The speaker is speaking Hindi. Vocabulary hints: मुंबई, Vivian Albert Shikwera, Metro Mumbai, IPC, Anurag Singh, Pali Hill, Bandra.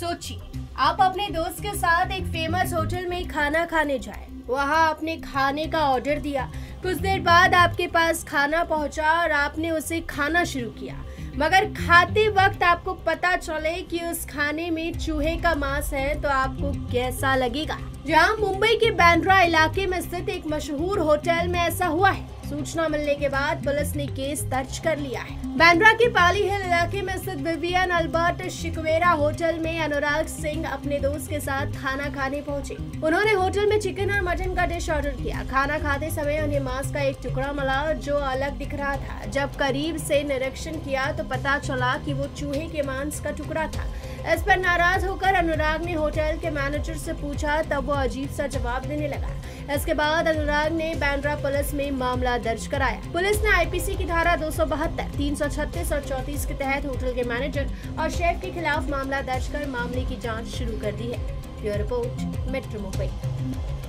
सोचिए आप अपने दोस्त के साथ एक फेमस होटल में खाना खाने जाए, वहाँ आपने खाने का ऑर्डर दिया, कुछ देर बाद आपके पास खाना पहुँचा और आपने उसे खाना शुरू किया, मगर खाते वक्त आपको पता चले कि उस खाने में चूहे का मांस है तो आपको कैसा लगेगा। जहां मुंबई के बांद्रा इलाके में स्थित एक मशहूर होटल में ऐसा हुआ है। सूचना मिलने के बाद पुलिस ने केस दर्ज कर लिया है। बांद्रा के पाली हिल इलाके में स्थित विवियन अल्बर्ट शिकवेरा होटल में अनुराग सिंह अपने दोस्त के साथ खाना खाने पहुंचे। उन्होंने होटल में चिकन और मटन का डिश ऑर्डर किया। खाना खाते समय उन्हें मांस का एक टुकड़ा मिला जो अलग दिख रहा था। जब करीब से निरीक्षण किया तो पता चला कि वो चूहे के मांस का टुकड़ा था। इस पर नाराज होकर अनुराग ने होटल के मैनेजर से पूछा, तब वो अजीब सा जवाब देने लगा। इसके बाद अनुराग ने बांद्रा पुलिस में मामला दर्ज कराया। पुलिस ने IPC की धारा 272, 336 और 34 के तहत होटल के मैनेजर और शेफ के खिलाफ मामला दर्ज कर मामले की जांच शुरू कर दी है। Bureau report, metro मुंबई।